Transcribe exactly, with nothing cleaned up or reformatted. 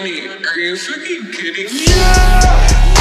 money. Are you fucking kidding me? Yeah!